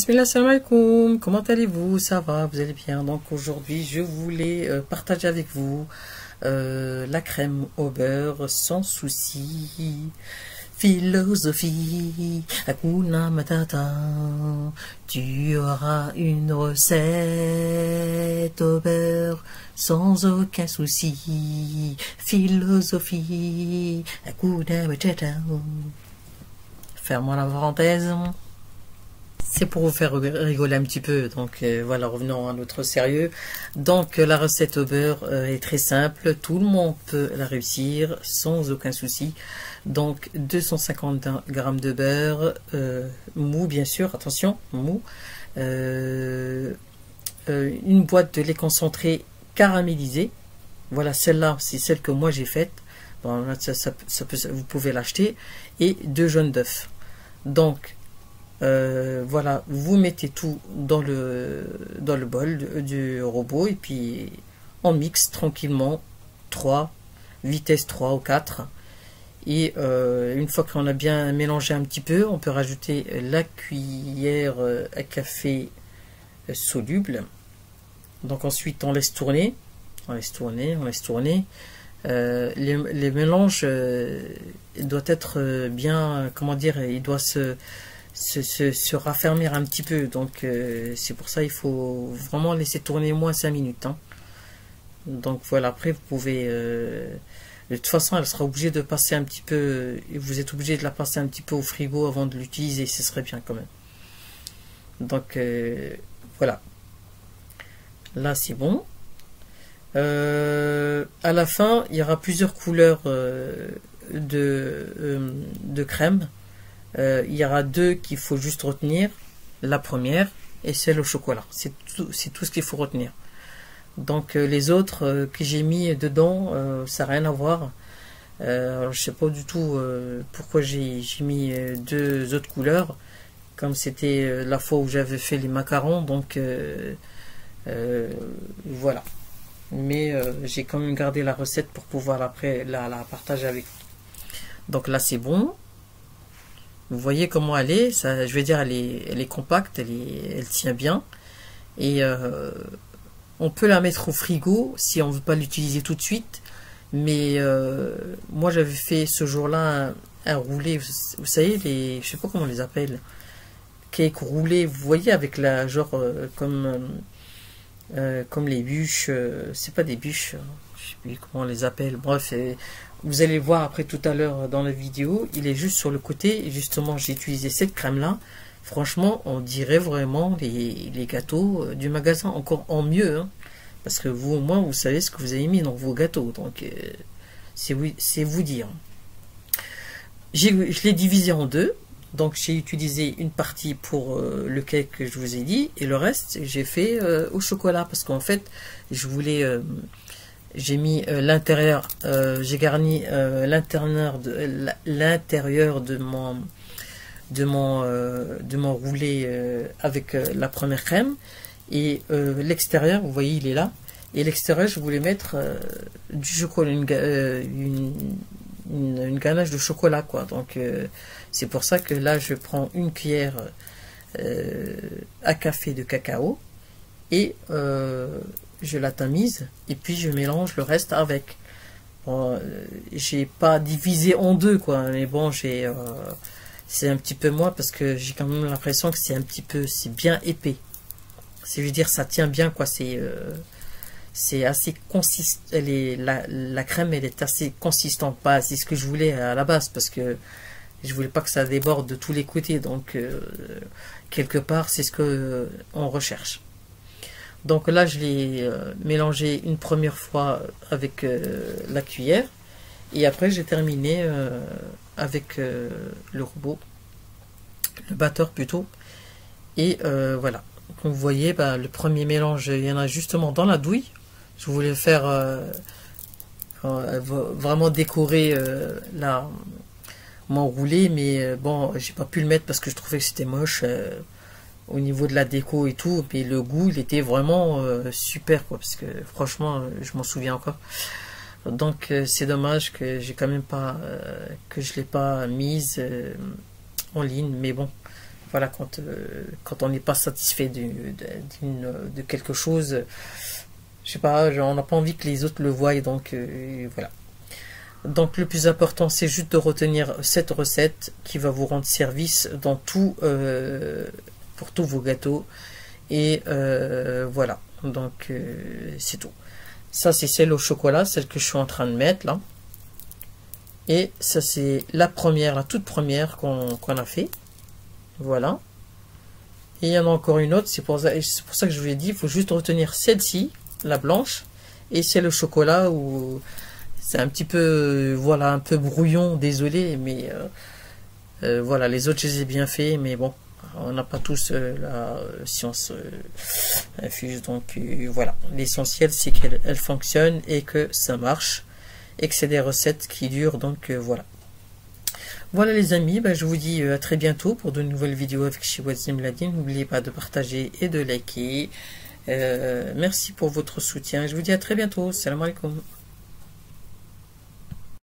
Bismillah, salam alaikum, comment allez-vous? Ça va, vous allez bien? Donc aujourd'hui, je voulais partager avec vous la crème au beurre sans souci. Philosophie, Hakuna Matata, tu auras une recette au beurre sans aucun souci. Philosophie, Hakuna Matata. Fermons la parenthèse. C'est pour vous faire rigoler un petit peu, donc voilà, revenons à notre sérieux. Donc la recette au beurre est très simple, tout le monde peut la réussir sans aucun souci. Donc 250 g de beurre, mou bien sûr, attention, mou. Une boîte de lait concentré caramélisé, voilà celle-là, c'est celle que moi j'ai faite. Bon, là, vous pouvez l'acheter, et 2 jaunes d'œufs. Donc voilà, vous mettez tout dans le bol du robot et puis on mixe tranquillement, 3, vitesse 3 ou 4. Et une fois qu'on a bien mélangé un petit peu, on peut rajouter la cuillère à café soluble. Donc ensuite on laisse tourner, les mélanges doivent être bien, comment dire, il doit se raffermir un petit peu, donc c'est pour ça il faut vraiment laisser tourner moins 5 minutes hein. Donc voilà, après vous pouvez de toute façon elle sera obligée de passer un petit peu, vous êtes obligé de la passer un petit peu au frigo avant de l'utiliser, ce serait bien quand même. Donc voilà, là c'est bon. À la fin il y aura plusieurs couleurs de crème. Il y aura deux qu'il faut juste retenir, la première et celle au chocolat, c'est tout ce qu'il faut retenir. Donc les autres que j'ai mis dedans, ça n'a rien à voir. Alors, je ne sais pas du tout pourquoi j'ai mis deux autres couleurs, comme c'était la fois où j'avais fait les macarons, donc voilà. Mais j'ai quand même gardé la recette pour pouvoir après la partager avec vous. Donc là c'est bon. Vous voyez comment elle est, ça, je vais dire, elle est compacte, elle tient bien. Et on peut la mettre au frigo si on ne veut pas l'utiliser tout de suite. Mais moi, j'avais fait ce jour-là un roulé, vous savez, je ne sais pas comment on les appelle, cake roulé, vous voyez, avec la genre comme les bûches, c'est pas des bûches, je ne sais plus comment on les appelle, bref. Vous allez voir après tout à l'heure dans la vidéo, il est juste sur le côté. Et justement, j'ai utilisé cette crème-là. Franchement, on dirait vraiment les gâteaux du magasin, encore en mieux. Hein, parce que vous, au moins, vous savez ce que vous avez mis dans vos gâteaux. Donc, c'est vous dire. Je l'ai divisé en deux. Donc, j'ai utilisé une partie pour le cake que je vous ai dit. Et le reste, j'ai fait au chocolat. Parce qu'en fait, je voulais... j'ai mis l'intérieur, j'ai garni l'intérieur de mon roulé avec la première crème, et l'extérieur, vous voyez, il est là. Et l'extérieur, je voulais mettre du chocolat, une ganache de chocolat, quoi. Donc c'est pour ça que là, je prends une cuillère à café de cacao et je la tamise et puis je mélange le reste avec. Bon, j'ai pas divisé en deux, quoi, mais bon, j'ai c'est un petit peu moins parce que j'ai quand même l'impression que c'est un petit peu, c'est bien épais, c'est, je veux dire, ça tient bien, quoi. C'est c'est assez consistant, la crème elle est assez consistante, pas, c'est ce que je voulais à la base, parce que je voulais pas que ça déborde de tous les côtés. Donc quelque part c'est ce que on recherche. Donc là, je l'ai mélangé une première fois avec la cuillère. Et après, j'ai terminé avec le robot, le batteur plutôt. Et voilà. Comme vous voyez, bah, le premier mélange, il y en a justement dans la douille. Je voulais faire vraiment décorer mon roulé. Mais bon, j'ai pas pu le mettre parce que je trouvais que c'était moche. Au niveau de la déco et tout, mais le goût, il était vraiment super, quoi, parce que franchement, je m'en souviens encore. Donc c'est dommage que j'ai quand même pas que je l'ai pas mise en ligne, mais bon, voilà, quand on n'est pas satisfait de quelque chose, je sais pas, on n'a pas envie que les autres le voient, donc voilà. Donc le plus important, c'est juste de retenir cette recette qui va vous rendre service dans tout, pour tous vos gâteaux. Et voilà, donc c'est tout. Ça, c'est celle au chocolat, celle que je suis en train de mettre là. Et ça, c'est la première, la toute première qu'on a fait. Voilà. Et il y en a encore une autre, c'est pour ça que je vous ai dit, il faut juste retenir celle-ci, la blanche, et celle au chocolat où... C'est un petit peu, voilà, un peu brouillon, désolé, mais voilà, les autres, je les ai bien fait, mais bon, on n'a pas tous la science infuse, donc voilà. L'essentiel, c'est qu'elle fonctionne et que ça marche, et que c'est des recettes qui durent, donc voilà. Voilà les amis, ben, je vous dis à très bientôt pour de nouvelles vidéos avec Chhiwats Zine Bladi. N'oubliez pas de partager et de liker. Merci pour votre soutien, je vous dis à très bientôt. Salam alaikum.